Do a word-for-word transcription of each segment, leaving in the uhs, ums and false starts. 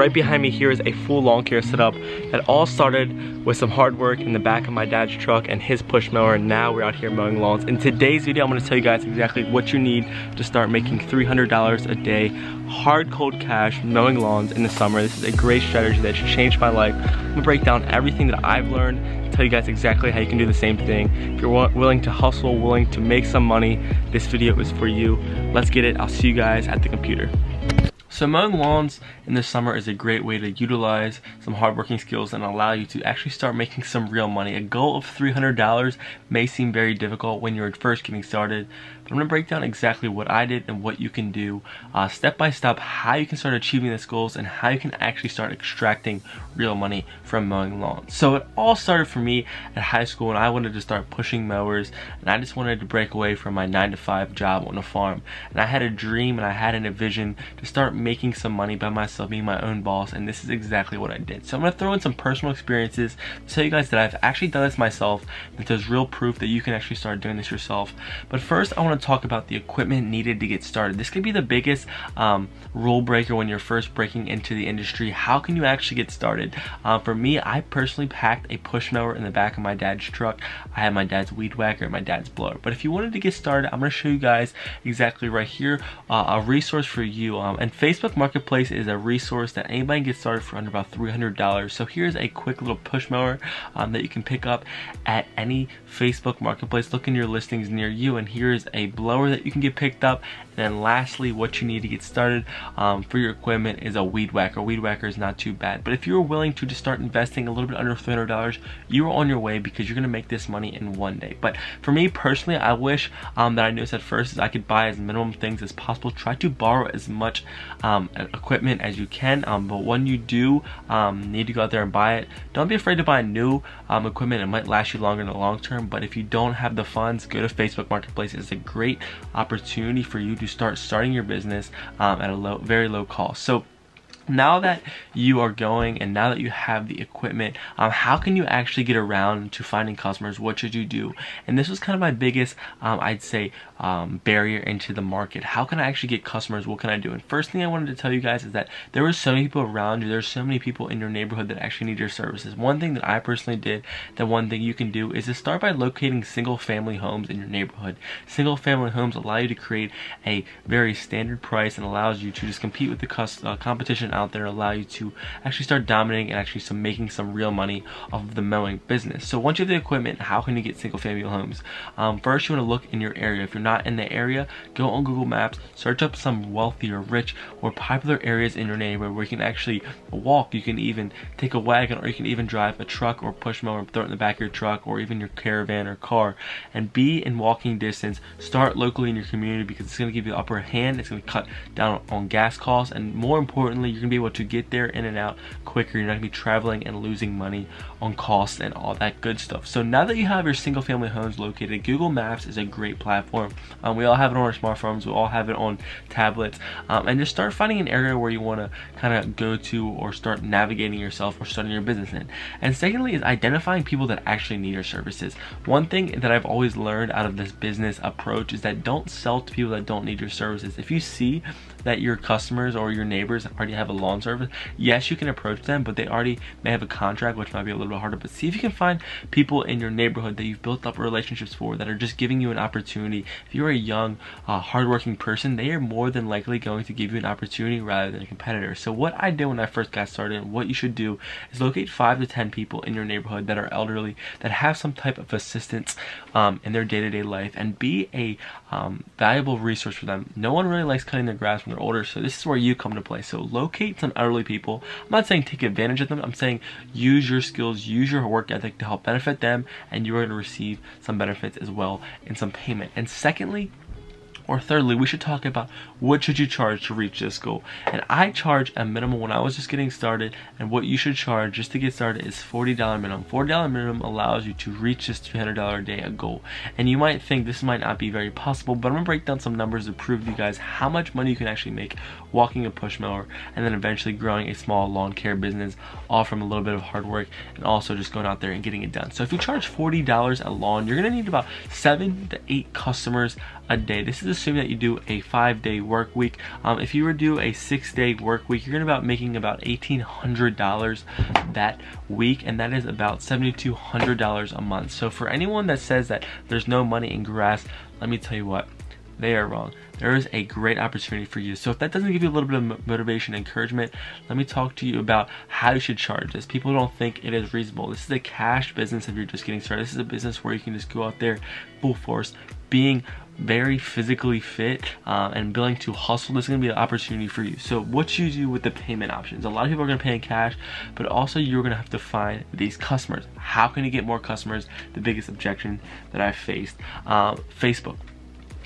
Right behind me here is a full lawn care setup that all started with some hard work in the back of my dad's truck and his push mower, and now we're out here mowing lawns. In today's video, I'm gonna tell you guys exactly what you need to start making three hundred dollars a day, hard cold cash, mowing lawns in the summer. This is a great strategy that's changed my life. I'm gonna break down everything that I've learned, tell you guys exactly how you can do the same thing. If you're willing to hustle, willing to make some money, this video is for you. Let's get it. I'll see you guys at the computer. So mowing lawns in the summer is a great way to utilize some hardworking skills and allow you to actually start making some real money. A goal of three hundred dollars may seem very difficult when you're first getting started, but I'm gonna break down exactly what I did and what you can do uh, step by step, how you can start achieving these goals and how you can actually start extracting real money from mowing lawns. So it all started for me at high school when I wanted to start pushing mowers and I just wanted to break away from my nine to five job on a farm. And I had a dream and I had a vision to start making making some money by myself, being my own boss, and this is exactly what I did. So I'm gonna throw in some personal experiences to tell you guys that I've actually done this myself, that there's real proof that you can actually start doing this yourself. But first, I wanna talk about the equipment needed to get started. This could be the biggest um, rule breaker when you're first breaking into the industry. How can you actually get started? Uh, for me, I personally packed a push mower in the back of my dad's truck. I had my dad's weed whacker and my dad's blower. But if you wanted to get started, I'm gonna show you guys exactly right here, uh, a resource for you. Um, and Facebook Facebook Marketplace is a resource that anybody can get started for under about three hundred dollars. So here's a quick little push mower um, that you can pick up at any Facebook Marketplace. Look in your listings near you, and here is a blower that you can get picked up. And then lastly, what you need to get started um, for your equipment is a weed whacker. Weed whacker is not too bad, but if you're willing to just start investing a little bit under three hundred dollars, you are on your way because you're gonna make this money in one day. But for me personally, I wish um, that I noticed at first is I could buy as minimum things as possible. Try to borrow as much um, Um, equipment as you can, um, but when you do um, need to go out there and buy it, don't be afraid to buy new um, equipment. It might last you longer in the long term, but if you don't have the funds, go to Facebook Marketplace. It's a great opportunity for you to start starting your business um, at a low, very low cost. So now that you are going and now that you have the equipment, um, how can you actually get around to finding customers? What should you do? And this was kind of my biggest, um, I'd say, um, barrier into the market. How can I actually get customers? What can I do? And first thing I wanted to tell you guys is that there were so many people around you. There's so many people in your neighborhood that actually need your services. One thing that I personally did, that one thing you can do is to start by locating single family homes in your neighborhood. Single family homes allow you to create a very standard price and allows you to just compete with the cus- uh, competition out there, allow you to actually start dominating and actually some making some real money off of the mowing business. So once you have the equipment, how can you get single family homes? Um, first, you want to look in your area. If you're not in the area, go on Google Maps, search up some wealthy or rich or popular areas in your neighborhood where you can actually walk. You can even take a wagon, or you can even drive a truck or push mower, throw it in the back of your truck or even your caravan or car, and be in walking distance. Start locally in your community because it's going to give you the upper hand. It's going to cut down on gas costs, and more importantly, you're going to be able to get there in and out quicker. You're not gonna be traveling and losing money on costs and all that good stuff. So now that you have your single family homes located, Google Maps is a great platform. Um, we all have it on our smartphones, we all have it on tablets, um, and just start finding an area where you wanna kinda go to or start navigating yourself or starting your business in. And secondly is identifying people that actually need your services. One thing that I've always learned out of this business approach is that don't sell to people that don't need your services. If you see that your customers or your neighbors already have a lawn service, yes, you can approach them, but they already may have a contract, which might be a little bit harder. But see if you can find people in your neighborhood that you've built up relationships for that are just giving you an opportunity. If you're a young, uh, hardworking person, they are more than likely going to give you an opportunity rather than a competitor. So what I did when I first got started, and what you should do is locate five to ten people in your neighborhood that are elderly, that have some type of assistance um, in their day-to-day life, and be a um, valuable resource for them. No one really likes cutting their grass when they're older, so this is where you come into play. So locate some elderly people. I'm not saying take advantage of them. I'm saying use your skills, use your work ethic to help benefit them, and you're going to receive some benefits as well and some payment. And secondly, or thirdly, we should talk about what should you charge to reach this goal. And I charge a minimum when I was just getting started, and what you should charge just to get started is forty dollars minimum. forty dollars minimum allows you to reach this three hundred dollars a day goal. And you might think this might not be very possible, but I'm gonna break down some numbers to prove to you guys how much money you can actually make walking a push mower and then eventually growing a small lawn care business, all from a little bit of hard work and also just going out there and getting it done. So if you charge forty dollars a lawn, you're gonna need about seven to eight customers a day. This is a assume that you do a five-day work week. Um, if you were to do a six-day work week, you're going to about making about eighteen hundred dollars that week, and that is about seventy-two hundred dollars a month. So for anyone that says that there's no money in grass, let me tell you what, they are wrong. There is a great opportunity for you. So if that doesn't give you a little bit of motivation and encouragement, let me talk to you about how you should charge this. People don't think it is reasonable. This is a cash business if you're just getting started. This is a business where you can just go out there full force, being very physically fit uh, and willing to hustle. This is going to be an opportunity for you. So what you do with the payment options, a lot of people are going to pay in cash, but also you're going to have to find these customers. How can you get more customers? The biggest objection that I faced, uh, Facebook.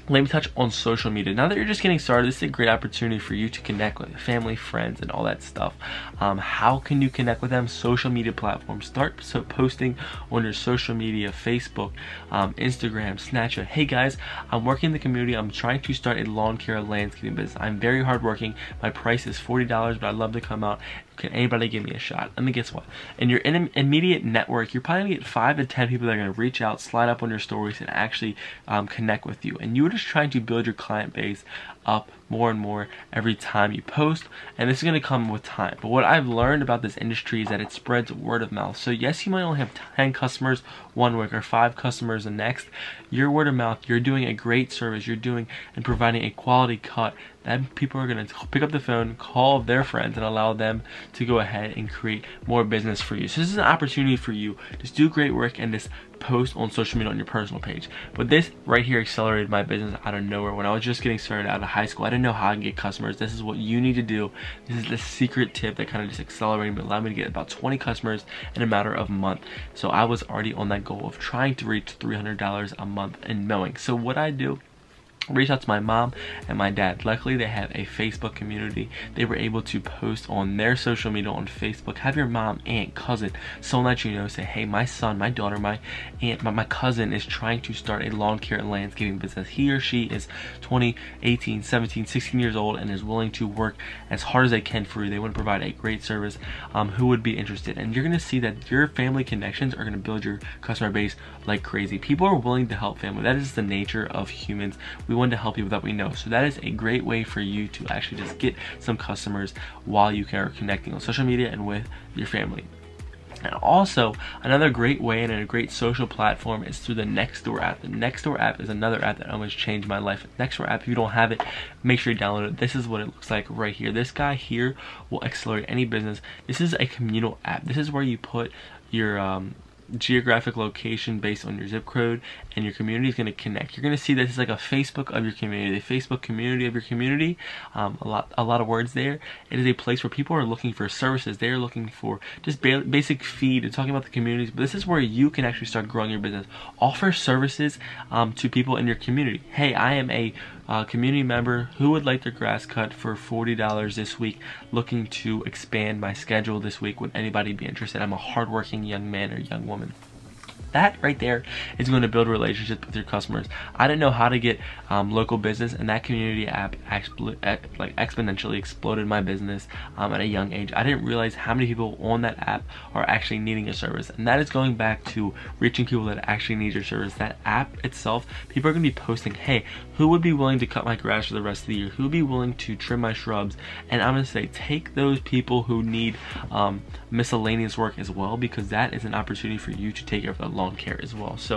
Let me touch on social media. Now that you're just getting started, this is a great opportunity for you to connect with family, friends, and all that stuff. Um, how can you connect with them? Social media platforms. Start so posting on your social media, Facebook, um, Instagram, Snapchat. Hey guys, I'm working in the community. I'm trying to start a lawn care landscaping business. I'm very hardworking. My price is forty dollars, but I'd love to come out. Can anybody give me a shot? Let me guess what? In your in immediate network, you're probably gonna get five to ten people that are gonna reach out, slide up on your stories, and actually um, connect with you. And you're just trying to build your client base up more and more every time you post, and this is going to come with time. But what I've learned about this industry is that it spreads word of mouth. So yes, you might only have ten customers one week or five customers the next. Your word of mouth, you're doing a great service, you're doing and providing a quality cut, that people are going to pick up the phone, call their friends, and allow them to go ahead and create more business for you. So this is an opportunity for you. Just do great work and just post on social media on your personal page. But this right here accelerated my business out of nowhere. When I was just getting started out of high school, I didn't know how I can get customers. This is what you need to do. This is the secret tip that kind of just accelerated me, allowed me to get about twenty customers in a matter of a month. So I was already on that goal of trying to reach three hundred dollars a month and knowing. So what I do, reached out to my mom and my dad. Luckily, they have a Facebook community. They were able to post on their social media on Facebook. Have your mom, aunt, cousin, someone that you know say, hey, my son, my daughter, my aunt, my, my cousin is trying to start a lawn care and landscaping business. He or she is twenty, eighteen, seventeen, sixteen years old and is willing to work as hard as they can for you. They want to provide a great service. Um, who would be interested? And you're going to see that your family connections are going to build your customer base like crazy. People are willing to help family. That is the nature of humans. We We want to help people that we know. So that is a great way for you to actually just get some customers while you are connecting on social media and with your family. And also, another great way and a great social platform is through the Nextdoor app. The Nextdoor app is another app that almost changed my life. Nextdoor app, if you don't have it, make sure you download it. This is what it looks like right here. This guy here will accelerate any business. This is a communal app. This is where you put your um, geographic location based on your zip code, and your community is going to connect. You're going to see this is like a Facebook of your community, the Facebook community of your community. Um, a lot, a lot of words there. It is a place where people are looking for services. They are looking for just ba basic feed and talking about the communities. But this is where you can actually start growing your business. Offer services um, to people in your community. Hey, I am a Uh, community member who would like their grass cut for forty dollars this week, looking to expand my schedule this week. Would anybody be interested? I'm a hardworking young man or young woman. That right there is going to build relationships with your customers. I didn't know how to get um, local business, and that community app expo ex like exponentially exploded my business um, at a young age. I didn't realize how many people on that app are actually needing a service, and that is going back to reaching people that actually need your service. That app itself, people are going to be posting, hey, who would be willing to cut my grass for the rest of the year? Who would be willing to trim my shrubs? And I'm going to say, take those people who need um, miscellaneous work as well, because that is an opportunity for you to take care of the long care as well. So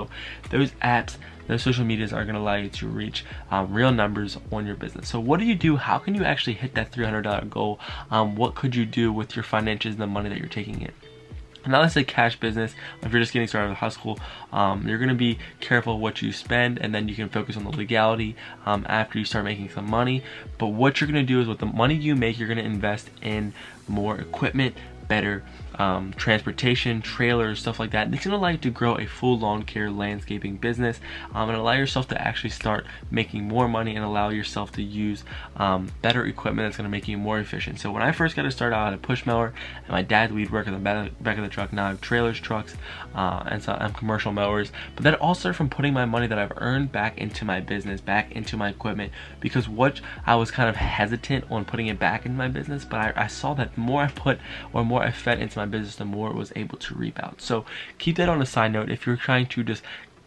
those apps, those social medias are going to allow you to reach um, real numbers on your business. So what do you do? How can you actually hit that three hundred dollar goal? Um, what could you do with your finances and the money that you're taking in? Now that's a cash business. If you're just getting started with high school, um, you're going to be careful of what you spend, and then you can focus on the legality um, after you start making some money. But what you're going to do is with the money you make, you're going to invest in more equipment, better um, transportation, trailers, stuff like that. It's gonna allow you to grow a full lawn care landscaping business um, and allow yourself to actually start making more money and allow yourself to use um, better equipment that's gonna make you more efficient. So when I first got started, I had a push mower and my dad's weed work in the back of the truck. Now I have trailers, trucks, uh, and so I'm commercial mowers. But that all started from putting my money that I've earned back into my business, back into my equipment, because what I was kind of hesitant on putting it back in my business, but I, I saw that more I put or more I fed into my business, the more it was able to rebound. So keep that on a side note. If you're trying to just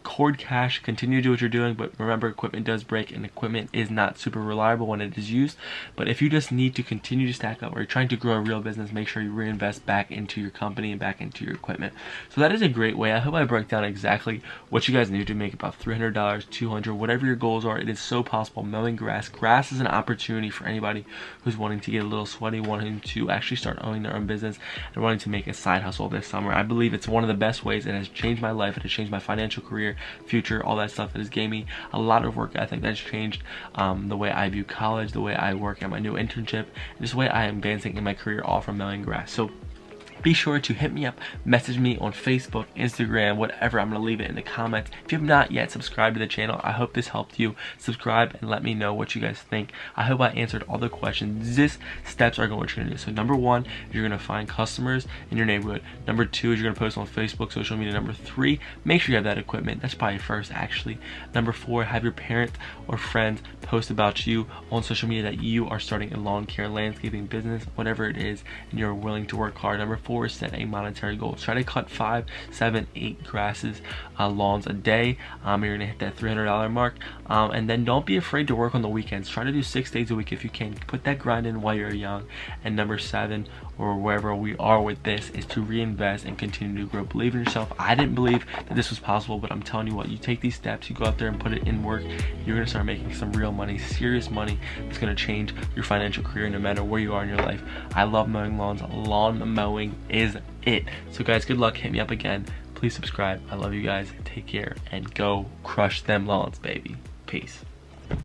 hoard cash, continue to do what you're doing, but remember, equipment does break and equipment is not super reliable when it is used. But if you just need to continue to stack up or you're trying to grow a real business, make sure you reinvest back into your company and back into your equipment. So that is a great way. I hope I broke down exactly what you guys need to make about three hundred dollars, two hundred dollars, whatever your goals are. It is so possible. Mowing grass. Grass is an opportunity for anybody who's wanting to get a little sweaty, wanting to actually start owning their own business and wanting to make a side hustle this summer. I believe it's one of the best ways. It has changed my life. It has changed my financial career, future, all that stuff. It has gave me a lot of work. I think that's changed um, the way I view college, the way I work at my new internship, and just the way I am advancing in my career, all from mowing grass. So be sure to hit me up, message me on Facebook, Instagram, whatever. I'm going to leave it in the comments. If you have not yet subscribed to the channel, I hope this helped you. Subscribe and let me know what you guys think. I hope I answered all the questions. These steps are going what you're going to do. So number one, you're going to find customers in your neighborhood. Number two is you're going to post on Facebook, social media. Number three, make sure you have that equipment. That's probably first, actually. Number four, have your parents or friends post about you on social media that you are starting a lawn care, landscaping business, whatever it is, and you're willing to work hard. Number four, or set a monetary goal. Try to cut five, seven, eight grasses, uh, lawns a day. Um, you're gonna hit that three hundred dollar mark. Um, and then don't be afraid to work on the weekends. Try to do six days a week if you can. Put that grind in while you're young. And number seven, or wherever we are with this, is to reinvest and continue to grow. Believe in yourself. I didn't believe that this was possible, but I'm telling you what, you take these steps, you go out there and put it in work, you're gonna start making some real money, serious money that's gonna change your financial career no matter where you are in your life. I love mowing lawns. Lawn mowing is it. So guys, good luck. Hit me up again. Please subscribe. I love you guys. Take care and go crush them lawns, baby. Peace.